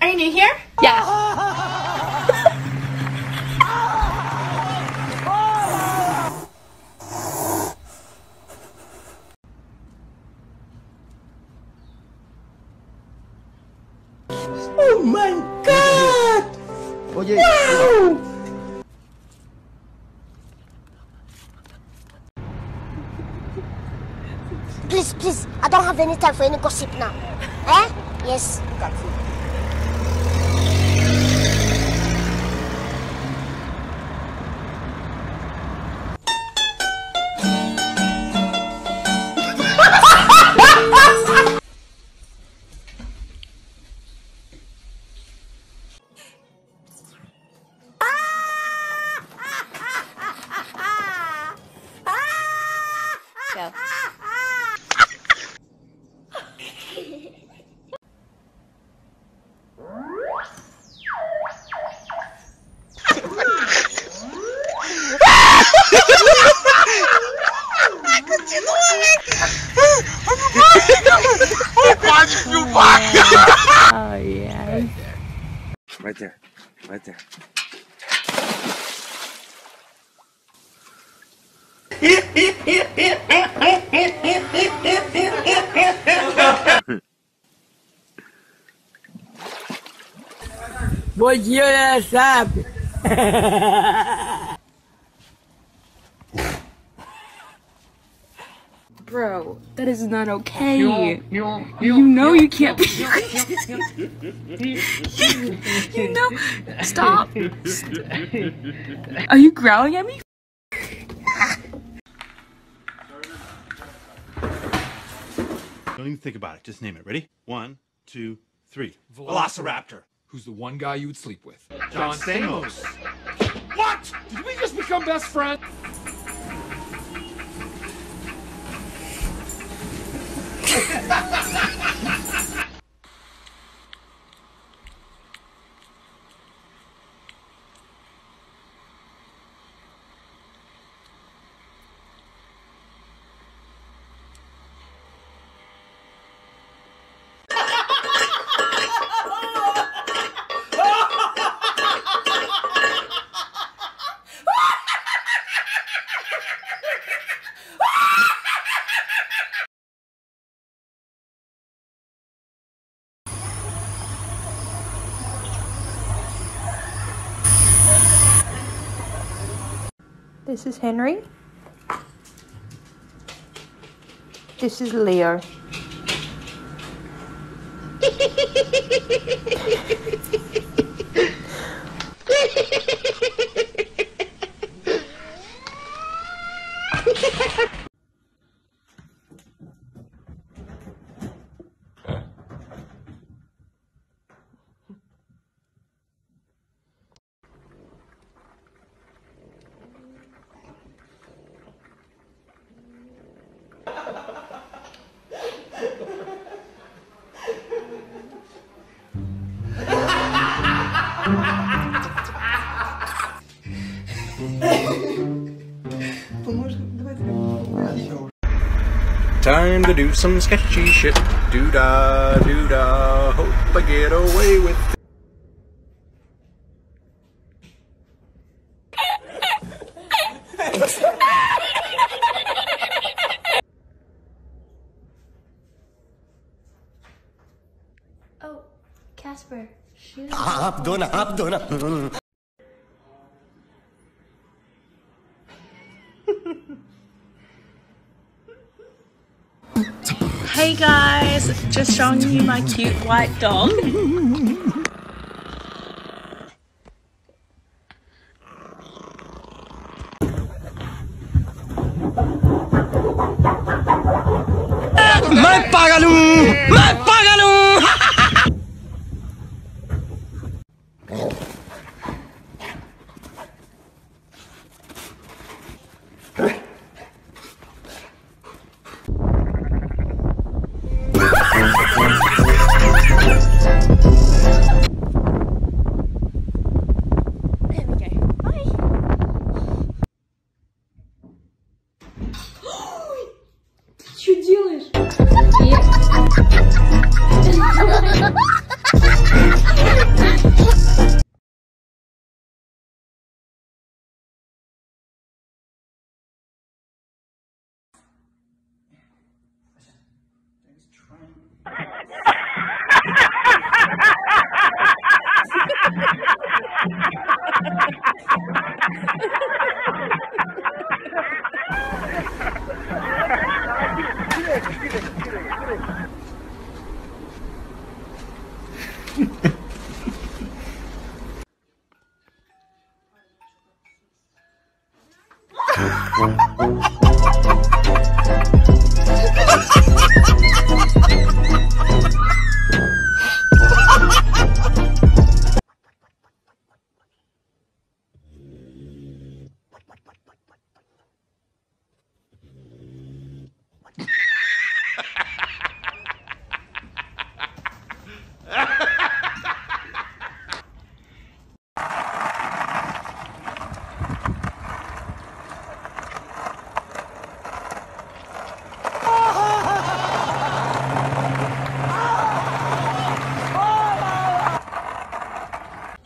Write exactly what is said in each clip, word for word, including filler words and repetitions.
Are you new here? Yeah. Oh my God! Oye, wow! Please, please, I don't have any time for any gossip now. Eh? Yes. Go. Oh yeah. Right there. Right there. Você sabe. Bro, that is not okay. You, you, you, you know you can't be. you, you know. Stop. Are you growling at me? Don't even think about it. Just name it. Ready? One, two, three. Velociraptor. Who's the one guy you would sleep with? John Samos. What? Did we just become best friends? This is Henry. This is Leo. Time to do some sketchy shit. Doo da, doo da. Hope I get away with. Oh, Casper. Shoot. Hop, dona, hop, dona. Hey guys, just showing you my cute white dog. My pagaloo! My pagaloo! Что делаешь?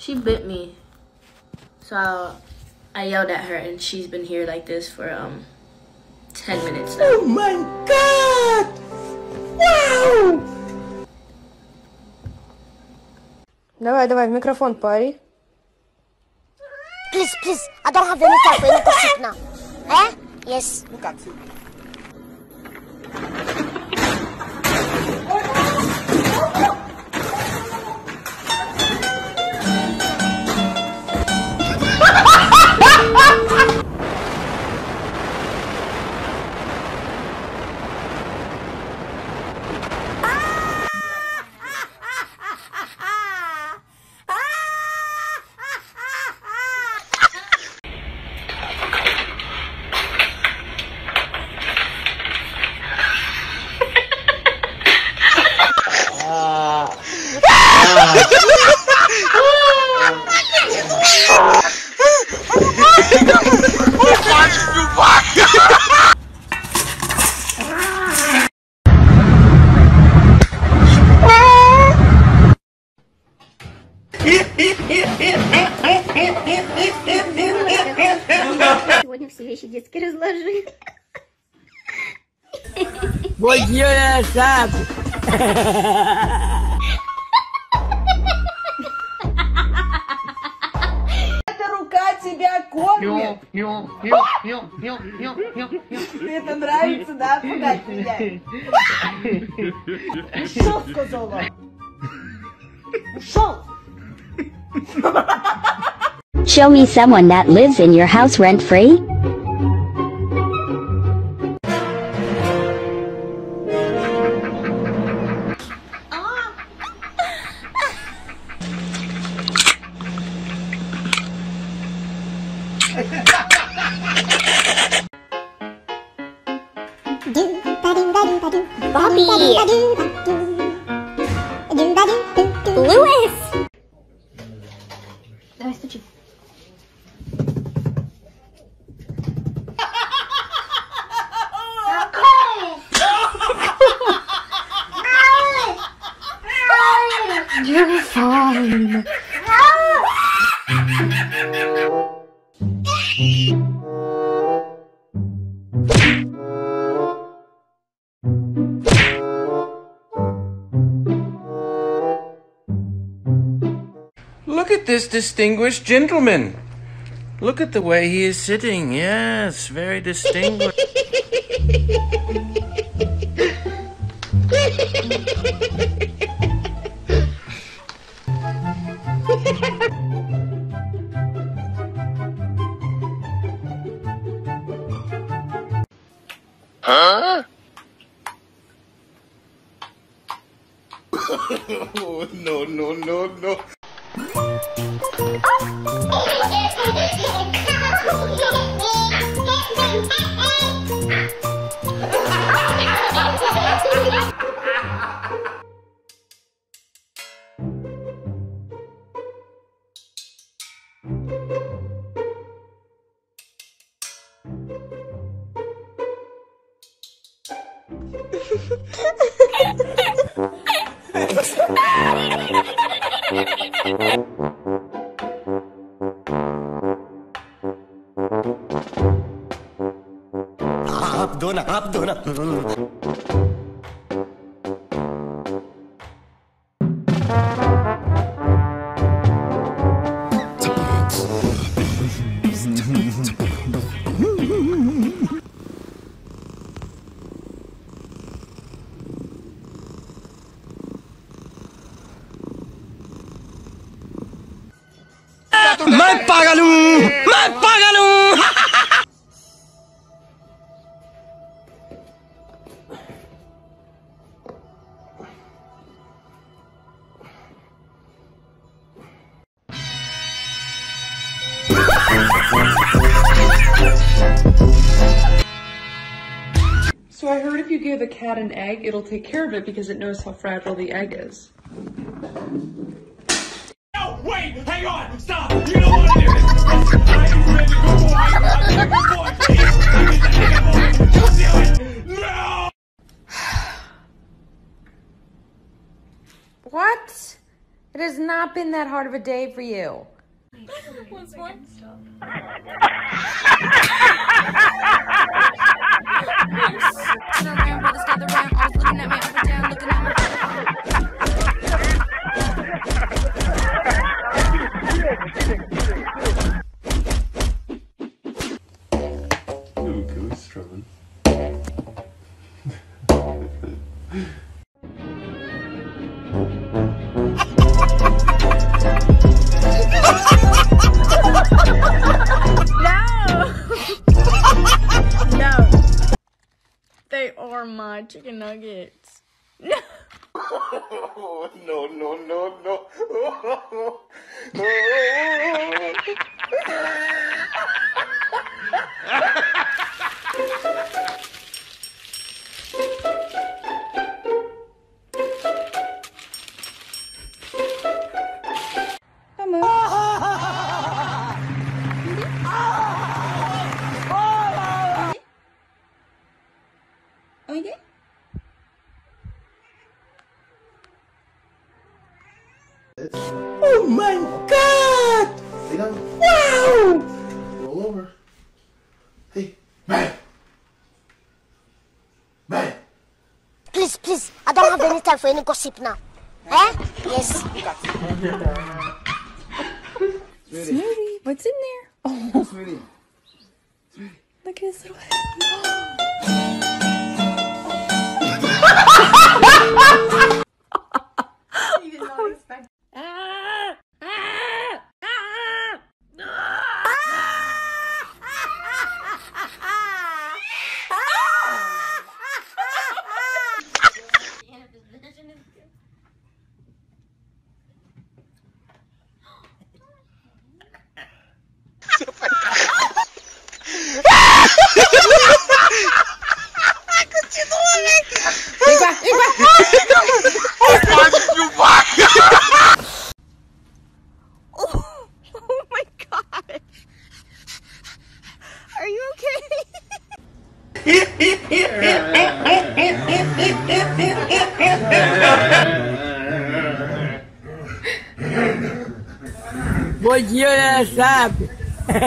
She bit me, so I yelled at her, and she's been here like this for um ten minutes now. Oh my God! Wow! Давай, давай, в микрофон пари. Please, please, I don't have any time for any gossip now. Eh? Yes. Look at you. Сегодня все вещи детские разложи. Вот я сам. Эта рука тебя кормит. Тебе это нравится, да, пугать меня? Ушел, сказала. Ушел. Show me someone that lives in your house rent-free. Bobby! Lewis! Давай, стучи. You're fine. Look at this distinguished gentleman. Look at the way he is sitting. Yes, very distinguished. Huh? Oh, no, no, no, no. आप दो ना आप दो ना मैं पागल हूँ मैं पागल हूँ So I heard if you give a cat an egg, it'll take care of it because it knows how fragile the egg is. Wait, hang on, stop, you don't want to do this. I am ready to go, I am ready to go. What? It has not been that hard of a day for you. What's one? My chicken nuggets. No, oh, no, no, no, no. Oh, oh, okay. Oh my God! Wow! Roll over. Hey, man, man. Please, please. I don't have any time for any gossip now. Eh? Yes. Snooty, what's in there? Oh, Snooty. Look at his little head. Você sabe.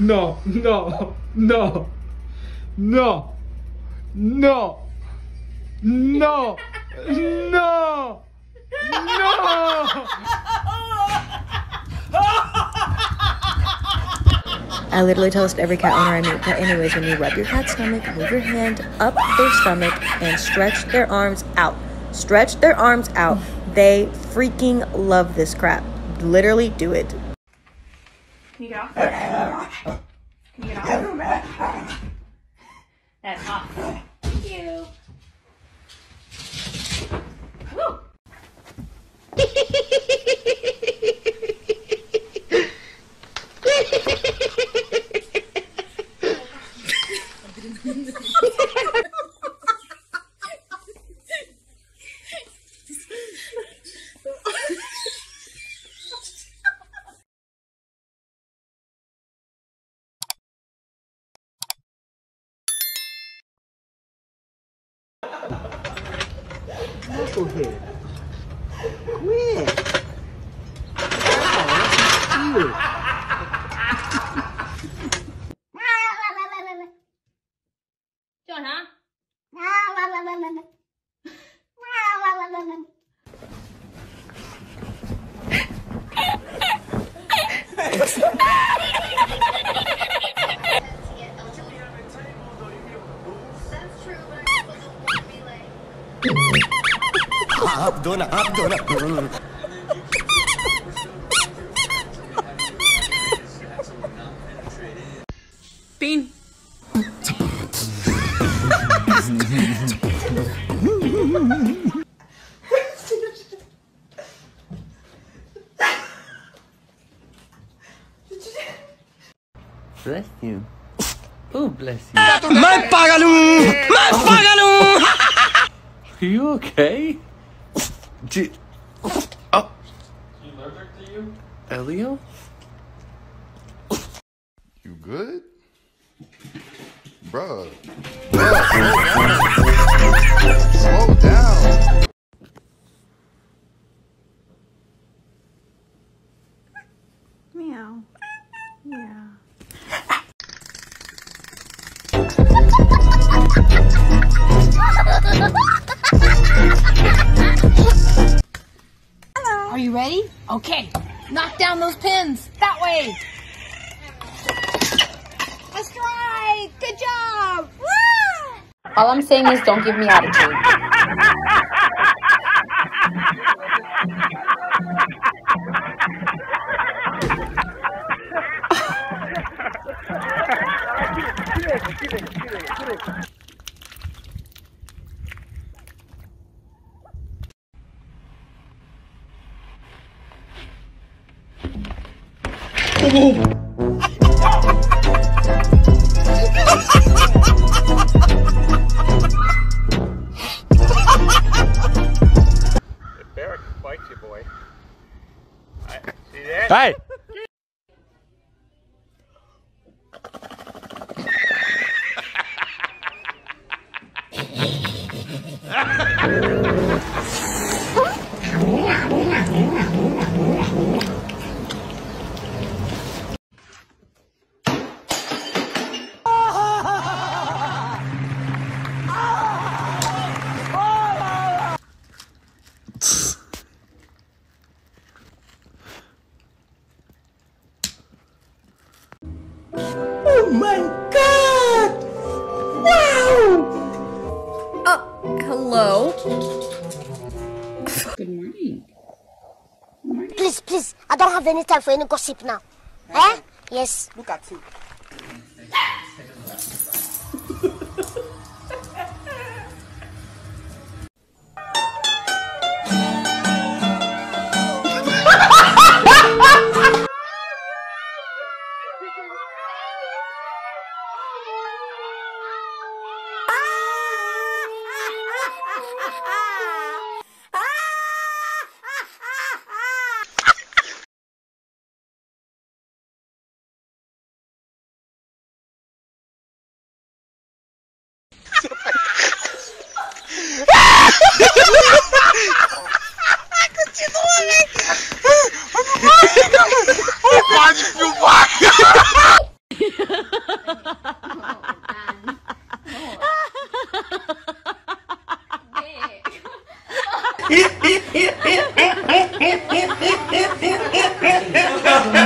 No, no, no, no, no, no, no, no. I literally tell this to every cat owner I meet. But anyways, when you rub your cat's stomach, move your hand up their stomach and stretch their arms out. Stretch their arms out. They freaking love this crap. Literally do it. Can you get off? Can you get off? That's off. Thank you. Knucklehead. Quit. Wow, that's cute. John, huh? Up, dona, up, dona. Bean. Bless you. Oh, bless you. My pagaloo! My pagaloo! Are you okay? G oh. Is he allergic to you? Elio? You good? Bruh. Slow down. Meow. Yeah. Hello. Are you ready? Okay. Knock down those pins. That way. That's right. Good job. Woo! All I'm saying is don't give me attitude. Oh. Hey! Oh my God! Wow! Uh, hello? Good morning. Good morning. Please, please, I don't have any time for any gossip now. Huh? Eh? Yes. Look at you.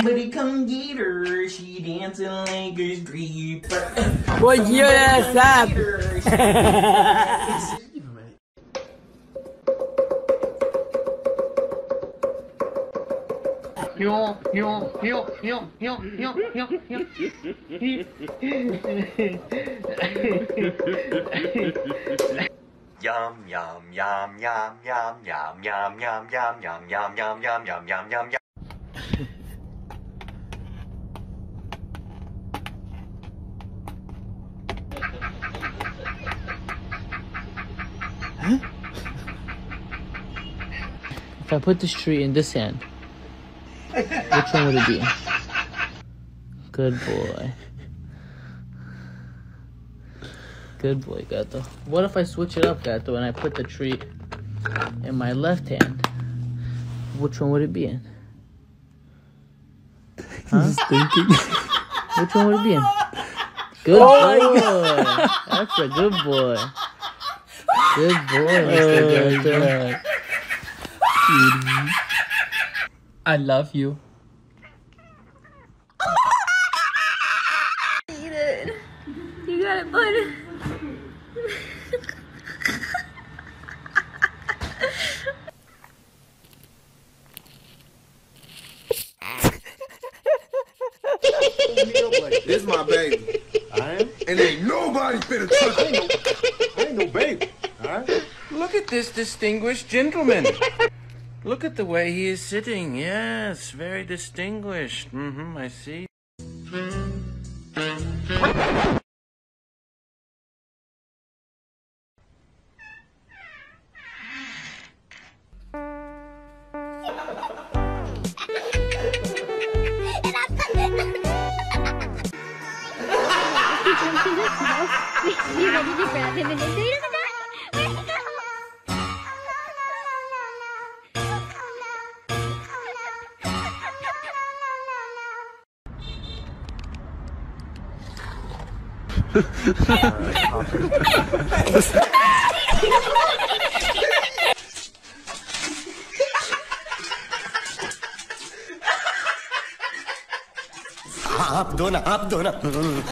Somebody come get her, she dancing like a stripper. What your ass up? Yo, yo, yo, yo, yo, yo, yo, yo. Yum, yum, yum, yum, yum, yum, yum, yum, yum, yum, yum, yum, yum, yum, yum, yum, yum. Huh? If I put this tree in this hand, which one would it be? Good boy. Good boy, Gato. What if I switch it up, Gato, and I put the tree in my left hand? Which one would it be in? Huh? He's thinking. Which one would it be in? Good boy. That's a good boy. Good boy. I love you. Eat it. You got it, bud. This is my baby. I am? And ain't nobody finna touch me. I ain't no baby. Alright? Look at this distinguished gentleman. Look at the way he is sitting. Yes, very distinguished. Mm-hmm, I see. You ready to grab him and then do it? आप दो ना आप दो ना